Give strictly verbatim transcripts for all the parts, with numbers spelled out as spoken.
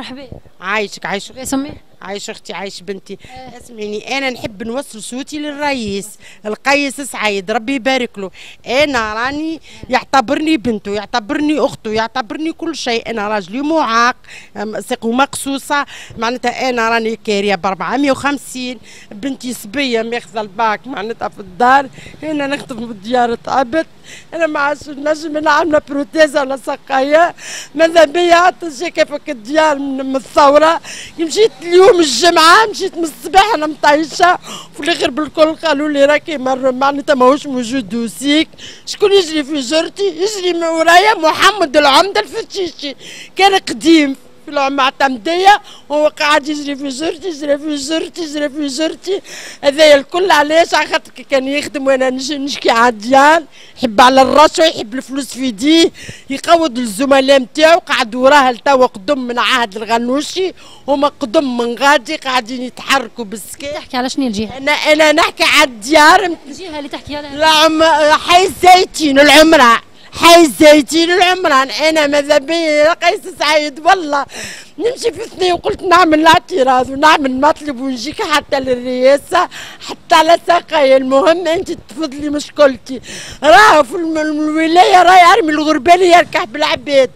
مرحبا. عايشك عايشك اسمي؟ عايش اختي عايش بنتي. أه. اسمعيني انا نحب نوصل صوتي للرئيس القيس سعيد ربي يبارك له. انا راني يعتبرني بنته يعتبرني اخته يعتبرني كل شيء. انا راجلي معاق ثقه مقصوصه معناتها انا راني كاريه ب أربعمية وخمسين بنتي صبيه ماخذه الباك معناتها في الدار. انا نخدم بالديار تعبت انا ما عادش نجم انا عامله بروتيزه ولا سقايه ماذا بيا عطشي كيفك الديار من الثوره. مشيت اليوم من الجمعة مشيت من الصباح أنا مطيشة وفي الآخر بالكل قالوا لي راكي مر معناتها ماهوش موجود دوسيك. شكون يجري في جرتي؟ يجري من ورايا محمد العمدة الفتيشي كان قديم في المعتمدية وهو قاعد يجري في جرتي يجري في جرتي يجري في جرتي هذايا الكل. علاش؟ على خاطر كان يخدم وأنا نشكي على الديار يحب على الرشوة يحب الفلوس في يديه يقود الزملاء نتاعو قعدوا وراه لتوا قدم من عهد الغنوشي هما قدم من غادي قاعدين يتحركوا بالسكاح. تحكي على شنو الجهة؟ أنا أنا نحكي على الديار الجهة اللي تحكي عليها حي الزيتين العمرة حي الزيتين العمران. انا ماذا بيا قيس سعيد والله نمشي في اثنين وقلت نعمل اعتراض ونعمل مطلب ونجيك حتى للرئاسه حتى لساقي. المهم انت تفضلي مشكلتي راه في الولايه راه يرمي الغربالي يركح بالعباد.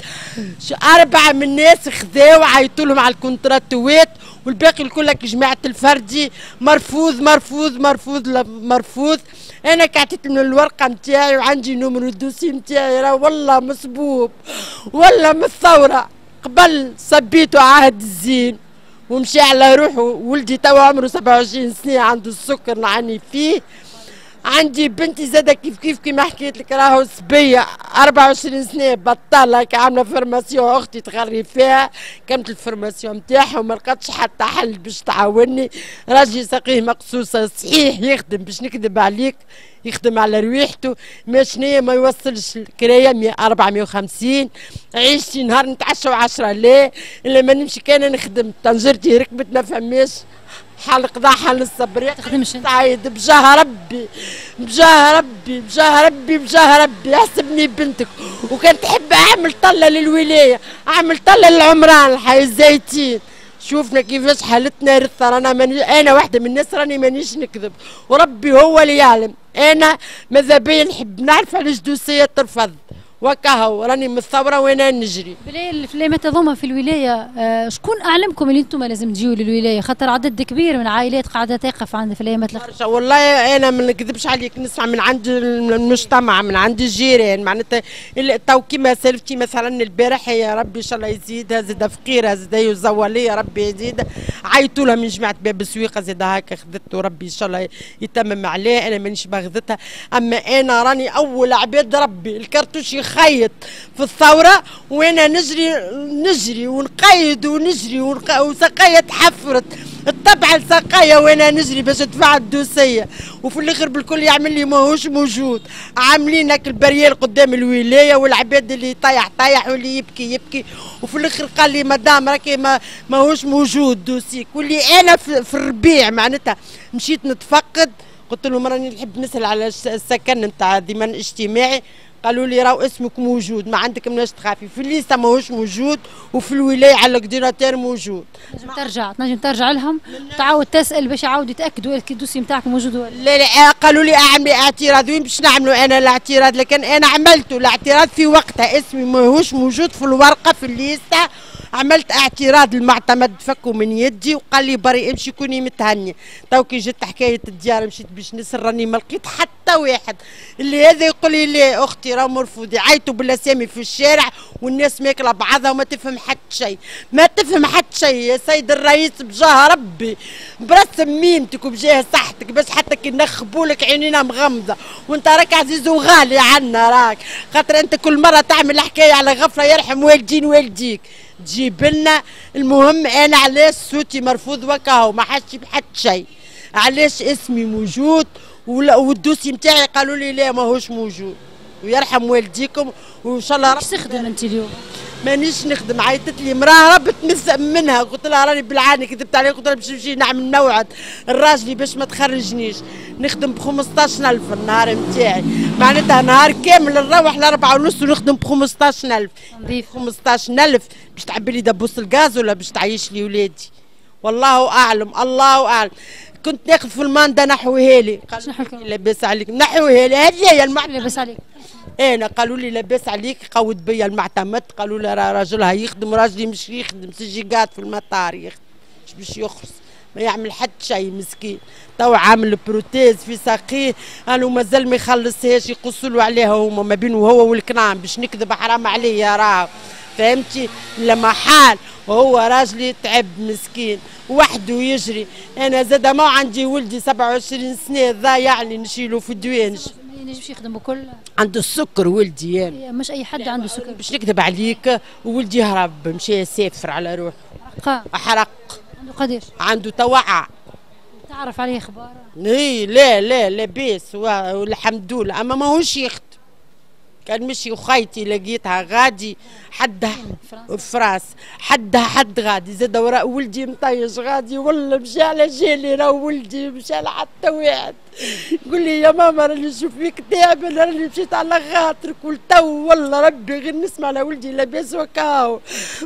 اربعه من الناس خذاو عيطوا لهم على الكونتراتوات والباقي الكل جماعه الفردي مرفوض مرفوض مرفوض مرفوض. انا كعتيت من الورقه نتاعي وعندي نمرو الدوسي نتاعي راه والله مصبوب والله من الثوره قبل صبيته عهد الزين ومشي على روحه. ولدي توا عمره سبعة وعشرين سنه عنده السكر نعاني فيه. عندي بنتي زاده كيف كيف كيما حكيت لك راهو صبيه أربعة وعشرين سنه بطاله عامله فورماسيون اختي تغري فيها كملت الفورماسيون نتاعها وما لقاتش حتى حل باش تعاوني. راجلي ساقيه مقصوصه صحيح يخدم باش نكذب عليك يخدم على رواحته ما شنيا ما يوصلش الكرايه مية أربعمية وخمسين. عيشتي نهار نتعشى وعشرة لا الا ما نمشي كان نخدم طنجرتي ركبت ما فماش حال قضاء حال الصبر تخدمش تعيد بجاه ربي بجاه ربي بجاه ربي بجاه ربي احسبني بنتك. وكان تحب اعمل طله للولايه اعمل طله للعمران حي الزيتين. شوفنا كيفاش حالتنا رثة رانا ماني انا واحده من الناس راني مانيش نكذب وربي هو اللي يعلم. انا ماذا بيا نحب نعرف علاش دوسيه ترفض وكهو راني من الثوره وانا نجري. بلاي الفلامات هذوما في الولايه آه شكون اعلمكم اللي انتم لازم تجيو للولايه خاطر عدد كبير من العائلات قاعده تقف عند فلامات الخارجه. والله انا ما نكذبش عليك نسمع من عند المجتمع من عند الجيران معناتها تو كيما سالفتي مثلا البارح يا ربي ان شاء الله يزيدها زاد فقيره زاد يزولي يا ربي يزيد عيطوا لها من جماعه باب السويقه زاد هكا خذت وربي ان شاء الله يتمم عليها. انا مانيش باخذتها اما انا راني اول عباد ربي الكرتوش خيط في الثورة وانا نجري نجري ونقيد ونجري وسقايا تحفرت الطبعة لسقايا وانا نجري باش ادفع الدوسية وفي الاخر بالكل يعمل لي ماهوش موجود. عاملين هاك البريال قدام الولاية والعباد اللي طيح طيح واللي يبكي يبكي وفي الاخر قال لي مدام راكي ماهوش موجود دوسيك. واللي انا في الربيع معناتها مشيت نتفقد قلت لهم راني نحب نسأل على السكن نتاع الضمان الاجتماعي قالوا لي راهو اسمك موجود ما عندك مناش تخافي في الليسته ماهوش موجود وفي الولايه على الكديراتير موجود. تنجم ترجع تنجم ترجع لهم تعاود تسال باش يعاودوا يتاكدوا الدوسي نتاعك موجود ولا لا. لا قالوا لي اعملي اعتراض وين باش نعملوا انا الاعتراض لكن انا عملته الاعتراض في وقتها اسمي ماهوش موجود في الورقه في الليسته. عملت اعتراض المعتمد فكوا من يدي وقال لي بري امشي كوني متهنيه. تو كي جت حكايه الديار مشيت باش نسر راني ما لقيت حتى واحد اللي هذا يقول لي لا اختي راه مرفوض. عيطوا بالاسامي في الشارع والناس ماكله بعضها وما تفهم حتى شيء ما تفهم حتى شيء. يا سيد الرئيس بجاه ربي برسم ميمتك وبجاه صحتك باش حتى كي نخبوا لك عينينا مغمضه وانت راك عزيز وغالي عنا راك خاطر انت كل مره تعمل حكايه على غفله يرحم والدين والديك تجيب لنا. المهم انا علاش صوتي مرفوض وكاهو ما حدش بحد شيء علاش اسمي موجود والدوسي نتاعي قالوا لي لا ماهوش موجود ويرحم والديكم وان شاء الله. واش تخدم انت اليوم؟ مانيش نخدم. عيطت لي مراه ربت مزق منها، قلت لها راني بلعاني، كذبت عليها، قلت لها باش نمشي نعمل نوعد الراجلي باش ما تخرجنيش. نخدم ب خمسطاش ألف النهار نتاعي، معناتها نهار كامل نروح ل أربعة ونص ونخدم ب خمسطاش ألف. نضيف خمسطاش ألف باش تعبي لي دبوس الغاز ولا باش تعيش لي ولادي؟ والله اعلم، الله اعلم. كنت ناخذ في الماندا نحويها لي، قالوا لي لاباس عليك، نحويها لي هذه هي المعنى لاباس عليك. انا قالوا لي لاباس عليك، قود بيا المعتمد، قالوا لي راه راجلها يخدم، راجلي مش يخدم، سجي قاعد في المطار يخدم، مش باش يخرج، ما يعمل حتى شيء مسكين، تو عامل بروتيز في ساقيه، قالوا مازال ما يخلصهاش، يقصوا عليها هما ما بينه هو والكنعم، باش نكذب حرام عليا راه، فهمتي؟ لما حال وهو راجلي تعب مسكين وحده يجري، انا زاده ما عندي ولدي سبعة وعشرين سنة ضايع لي نشيله في الدوانج. ما ينجمش يخدم كل عنده السكر ولدي، يعني مش اي حد عنده سكر. باش نكذب عليك ولدي هرب مشى يسافر على روحه، احرق. عنده قداش؟ عنده توعى. تعرف عليه اخبار؟ اي لا لا لاباس والحمد لله، اما ماهوش يخدم. كان مشي وخيتي لقيتها غادي حدها فراس، حدها حد غادي زاد وراء ولدي مطيش غادي، ولا مشى على جالي راه ولدي مشى على حتى واحد. قول لي يا ماما راني نشوف فيك تعب، انا راني مشيت على خاطرك والتو والله ربي غير نسمع على ولدي لاباس وكاو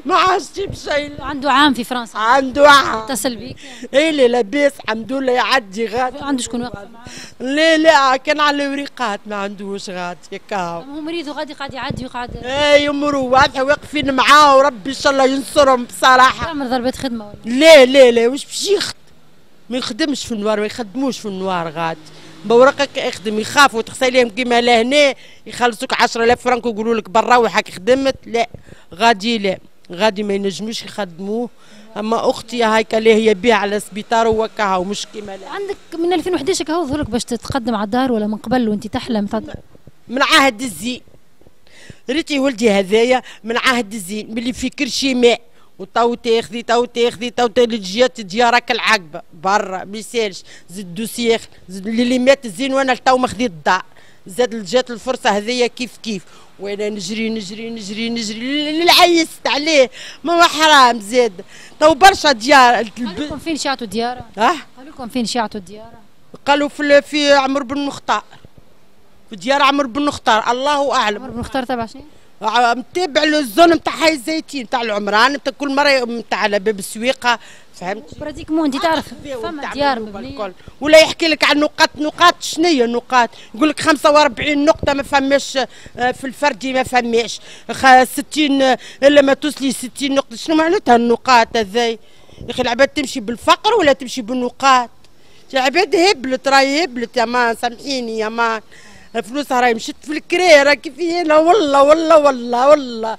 ما عادش جيب شيء. عنده عام في فرنسا؟ عنده عام. اتصل بيك؟ اي لا لاباس الحمد لله يعدي غادي. عنده شكون واقف معاه؟ لا لا كان على الوريقات، ما عندوش غادي كاو، مريض وغادي قاعد يعدي وقاعد اي مروا واضحه واقفين معاه، وربي ان شاء الله ينصرهم بصراحه. تعمل ضربات خدمه ولا؟ لا لا لا واش باش يخدم؟ ما يخدمش في النوار، ما يخدموش في النوار غادي، بورقك اخدم، يخافوا تخساليهم كيما لهنا يخلصوك عشرة آلاف فرنك ويقولوا لك بنروحك خدمت، لا غادي لا غادي ما ينجموش يخدموه. اما اختي هايك اللي هي بيها على السبيطار وكاها ومش كيما لها. عندك من ألفين وأحد عشر كهو ظهرك باش تتقدم على الدار ولا من قبل وانت تحلم تطلع؟ من عهد الزين ريتي ولدي هذايا، من عهد الزين ملي في كرشي ماء، وتو تاخذي تو تاخذي تو جات ديارك العقبه برا ما يسالش، زد دوسيخ زد اللي مات الزين، وانا تو ما خذيت الدار، زاد جات الفرصه هذيا كيف كيف، وانا نجري نجري نجري نجري اللي عيست عليه ما حرام زاد تو برشا ديار. قالوا لكم فين شعتوا ديارة؟ اه قالوا لكم فين شعتوا ديارة؟ قالوا في في عمر بن مختار، في ديار عمر بن مختار، الله اعلم. عمر بن مختار تبع شنو؟ متابع للزون نتاع حي الزيتين، نتاع العمران، نتاع كل مره نتاع على باب السويقه، فهمت؟ براتيكمون انت تعرف فما ديار بالكل، ولا يحكي لك عن نقاط. نقاط شنو هي النقاط؟ يقول لك خمسة وأربعين نقطه ما فماش في الفردي، ما فماش ستين الا ما توصلي ستين نقطه، شنو معناتها النقاط هذي؟ يا اخي العباد تمشي بالفقر ولا تمشي بالنقاط؟ العباد هبلت راهي هبلت يا مان، سامحيني يا مان. الفلوس راهي مشت في الكرا، راه كيف انا والله والله والله والله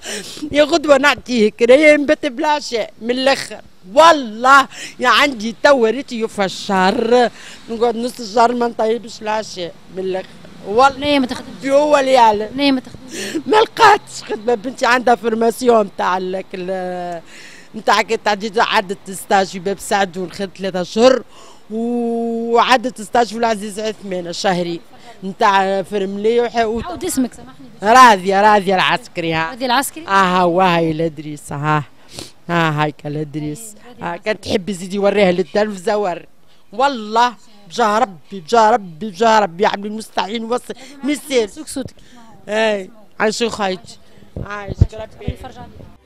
يا غدوه نعطيك راهي نبات بالعشاء من الاخر والله. يا عندي تو ريتي في الشهر نقعد نص الشهر ما نطيبش العشاء من الاخر والله. نايمه تخدم؟ هو اللي يعلم. نايمه تخدم؟ ما لقاتش خدمه، بنتي عندها فورماسيون تاع نتاع تعديت عدت ستاج في باب سعدون، خدت ثلاثة شهور وعدت ستاج في العزيز عثمان الشهري نتاع فرملي وحاوت. عاود اسمك سامحني. راضيه راضيه العسكري. ها راضيه العسكري؟ اه وهاي الادريس، ها ها هايك الادريس، ها كانت تحبي زيدي وريها للتلفزه وري، والله بجاه ربي بجاه ربي بجاه ربي يعمل المستعين وصل ما يصير. سوق صوتك. اي عايشه وخايتي عايشك ربي يفرج عليك.